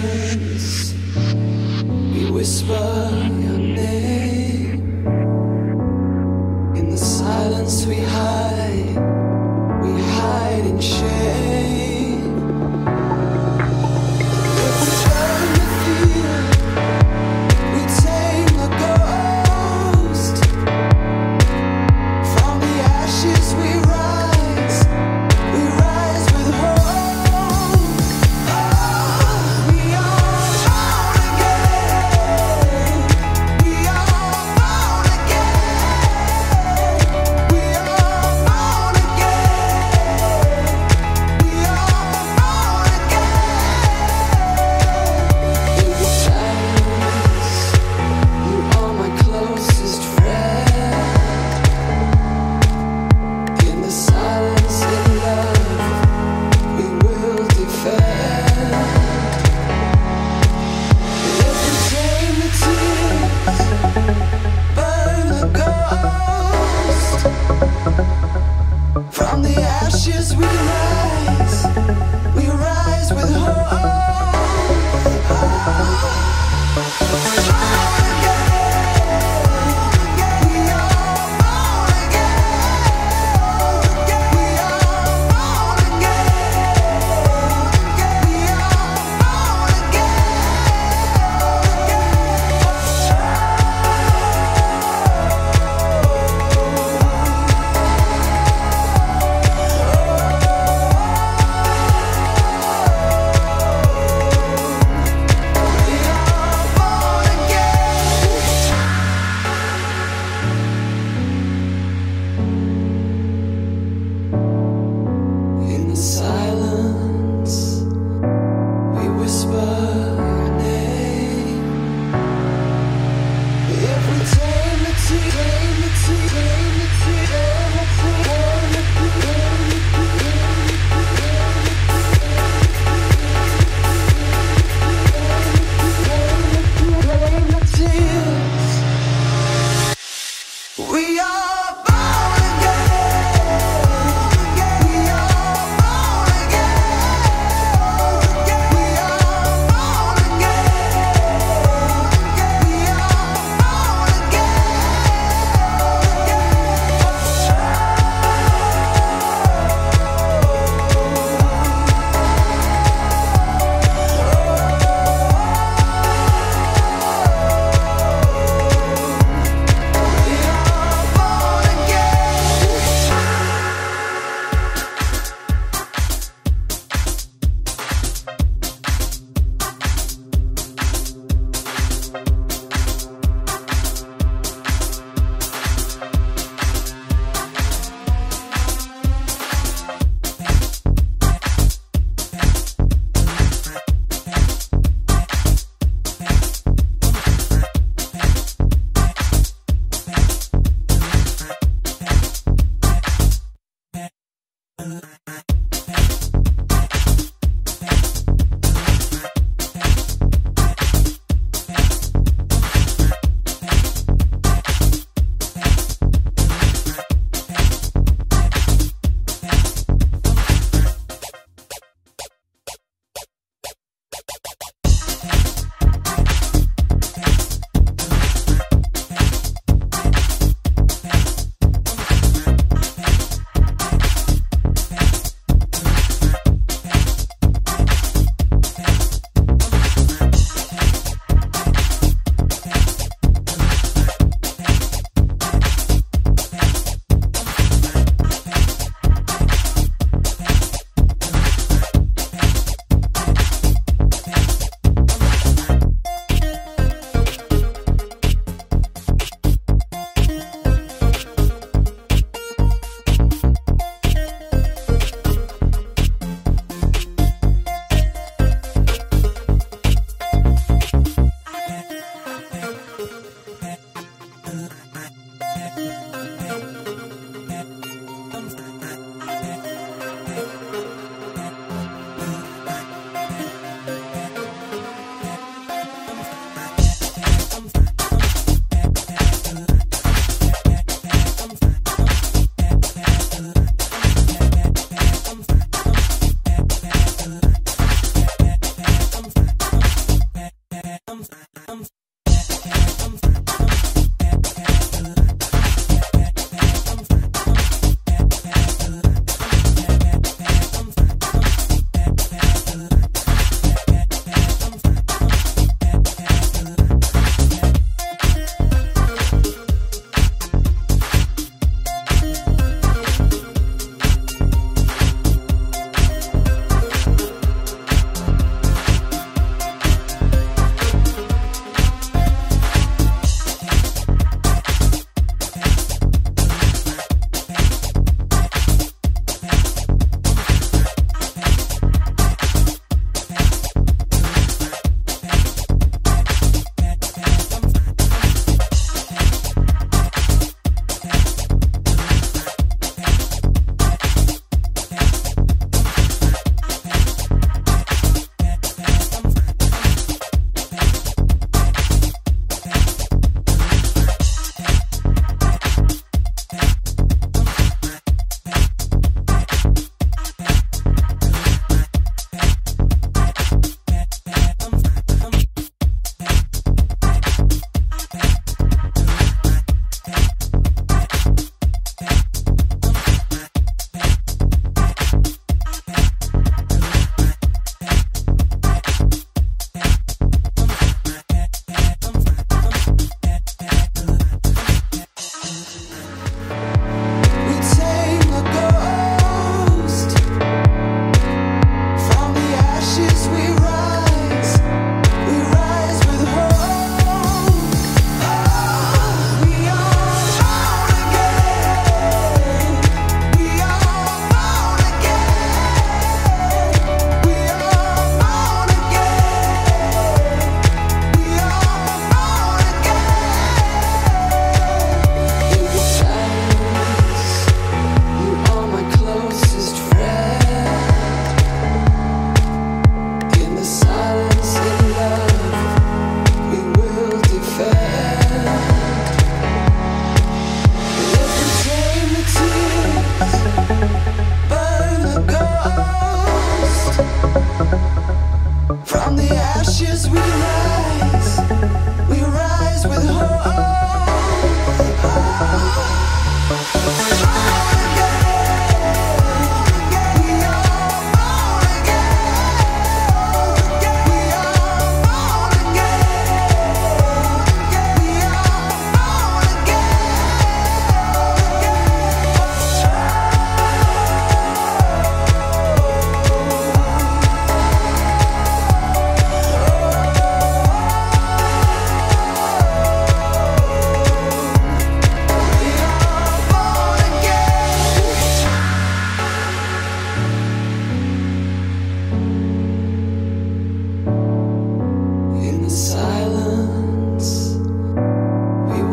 silence, we whisper your name. In the silence we hide in shame. From the ashes we rise with hope.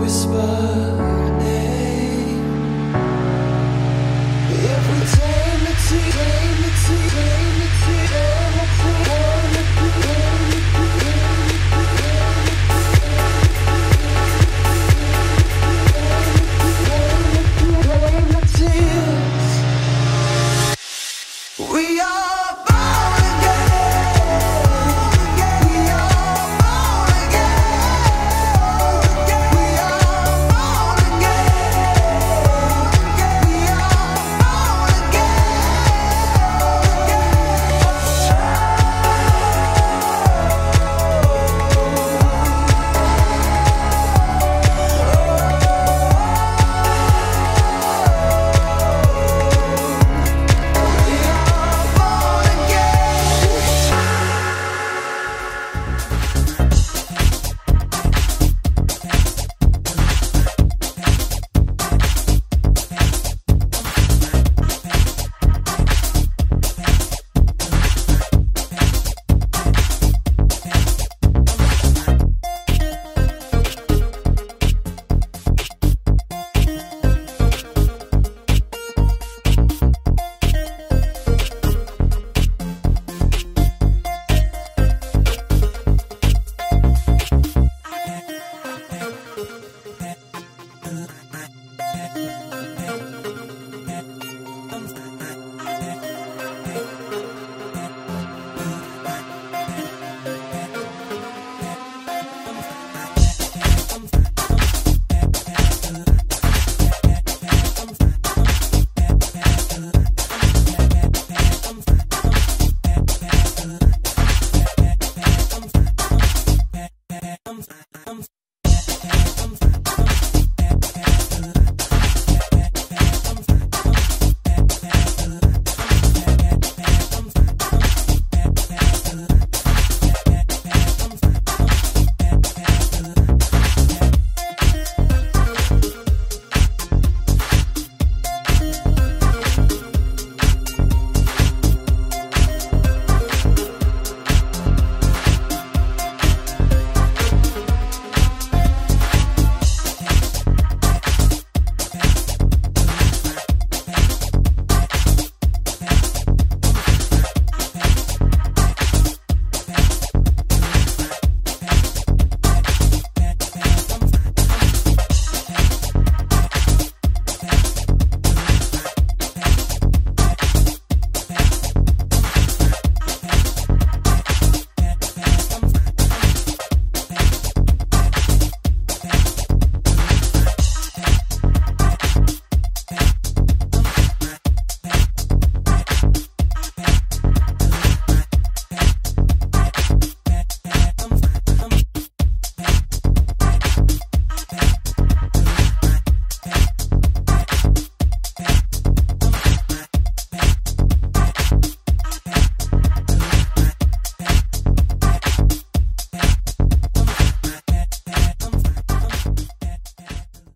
whisper.